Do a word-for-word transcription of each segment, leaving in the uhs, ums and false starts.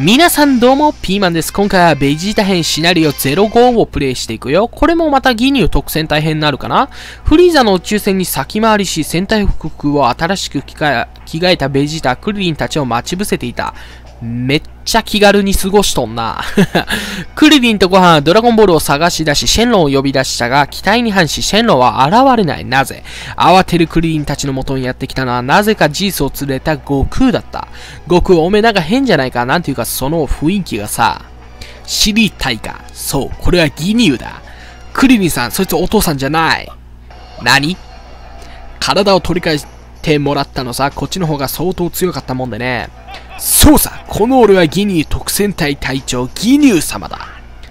皆さんどうも、ピーマンです。今回はベジータ編シナリオゼロごをプレイしていくよ。これもまたギニュー特戦隊編になるかな。フリーザの宇宙船に先回りし、戦隊服を新しく着替えたベジータ、クリリンたちを待ち伏せていた。めっちゃ気軽に過ごしとんな。クリリンとご飯はドラゴンボールを探し出し、シェンロンを呼び出したが、期待に反し、シェンロンは現れない。なぜ？慌てるクリリンたちの元にやってきたのは、なぜかジースを連れた悟空だった。悟空、おめえなんか変じゃないか？なんていうか、その雰囲気がさ、知りたいか？そう、これはギニューだ。クリリンさん、そいつお父さんじゃない。何？体を取り返してもらったのさ、こっちの方が相当強かったもんでね。そうさ、この俺はギニュー特戦隊隊長ギニュー様だ。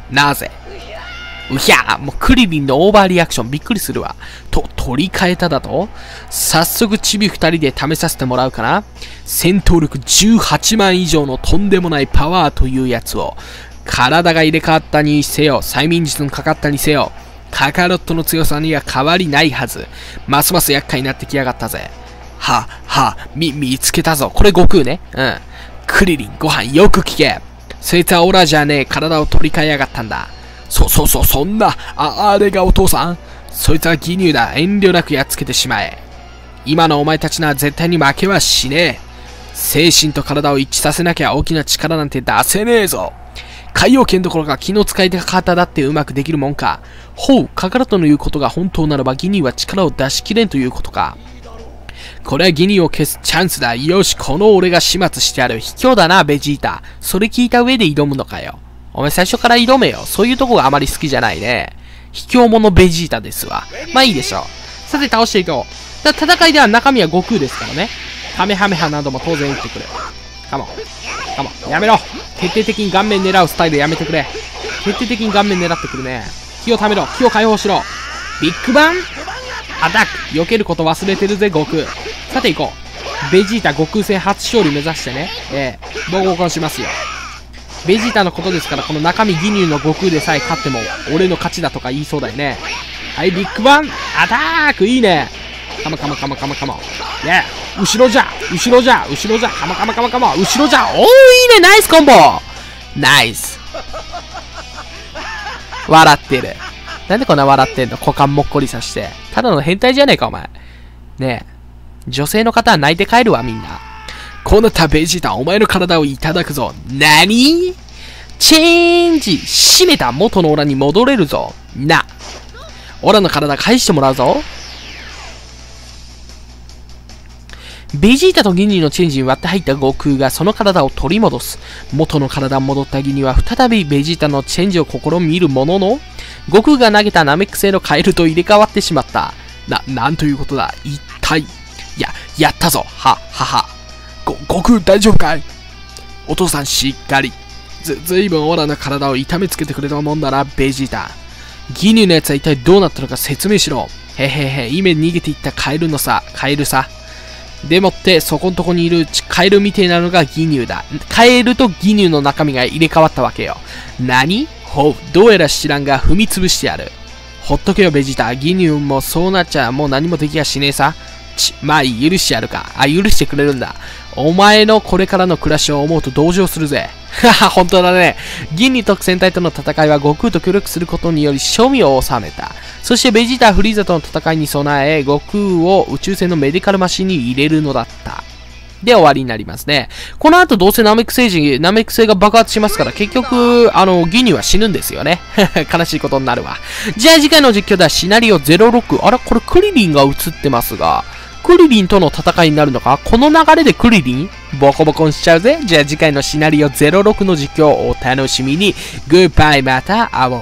なぜ？うひゃー、もうクリリンのオーバーリアクションびっくりするわ。と、取り替えただと？早速チビふたりで試させてもらうかな。戦闘力じゅうはちまん以上のとんでもないパワーというやつを。体が入れ替わったにせよ、催眠術のかかったにせよ、カカロットの強さには変わりないはず。ますます厄介になってきやがったぜ。は、は、み、見つけたぞ。これ悟空ね。うん。クリリン、ご飯よく聞け。そいつはオラじゃねえ、体を取り替えやがったんだ。そ、そ、そ、そんな、あ、あれがお父さん？そいつはギニューだ。遠慮なくやっつけてしまえ。今のお前たちなら絶対に負けはしねえ。精神と体を一致させなきゃ大きな力なんて出せねえぞ。海洋圏どころか気の使い方だってうまくできるもんか。ほう、カカロットの言うことが本当ならばギニューは力を出しきれんということか。これはギニューを消すチャンスだ。よし、この俺が始末してやる。卑怯だな、ベジータ。それ聞いた上で挑むのかよ。お前最初から挑めよ。そういうとこがあまり好きじゃないね。卑怯者ベジータですわ。まあいいでしょう。さて倒していこう。だ戦いでは中身は悟空ですからね。カメハメハなども当然打ってくる。カモン。カモン。やめろ。徹底的に顔面狙うスタイルやめてくれ。徹底的に顔面狙ってくるね。気をためろ。気を解放しろ。ビッグバンアタック。避けること忘れてるぜ、悟空。さて行こう。ベジータ悟空戦初勝利目指してね。ええー、ボコボコしますよ。ベジータのことですから、この中身ギニューの悟空でさえ勝っても、俺の勝ちだとか言いそうだよね。はい、ビッグバンアタックいいね。カモカモカモカモカモ。ねえ、後ろじゃ後ろじゃ後ろじゃカモカモカモカモ後ろじゃおー、いいねナイスコンボナイス笑ってる。なんでこんな笑ってんの？股間もっこりさして。ただの変態じゃねえか、お前。ねえ。女性の方は泣いて帰るわ、みんな。こうなったベジータ、お前の体をいただくぞ。なに？チェンジ。締めた元のオラに戻れるぞ。な。オラの体返してもらうぞ。ベジータとギニューのチェンジに割って入った悟空がその体を取り戻す。元の体に戻ったギニューは再びベジータのチェンジを試みるものの、悟空が投げたナメック星のカエルと入れ替わってしまった。な、なんということだ。一体。や、やったぞ。は、はは。ご、悟空大丈夫かい？お父さんしっかり。ず、ずいぶんオラの体を痛めつけてくれたもんだな、ベジータ。ギニューのやつは一体どうなったのか説明しろ。へへへ、今逃げていったカエルのさ、カエルさ。でもって、そこんとこにいるカエルみてえなのがギニューだ。カエルとギニューの中身が入れ替わったわけよ。何？ほう、どうやら知らんが踏みつぶしてやる。ほっとけよ、ベジータ。ギニューもそうなっちゃもう何もできやしねえさ。ち、まあいい、許してやるか。あ、許してくれるんだ。お前のこれからの暮らしを思うと同情するぜ。はは、本当だね。ギニュー特戦隊との戦いは悟空と協力することにより庶民を収めた。そしてベジータはフリーザとの戦いに備え、悟空を宇宙船のメディカルマシンに入れるのだった。で、終わりになりますね。この後どうせナメック星人、ナメック星が爆発しますから、結局、あの、ギニューは死ぬんですよね。悲しいことになるわ。じゃあ次回の実況ではシナリオゼロろく。あら、これクリリンが映ってますが、クリリンとの戦いになるのか？この流れでクリリンボコボコにしちゃうぜ。じゃあ次回のシナリオゼロろくの実況をお楽しみに。グッバイまた会おう。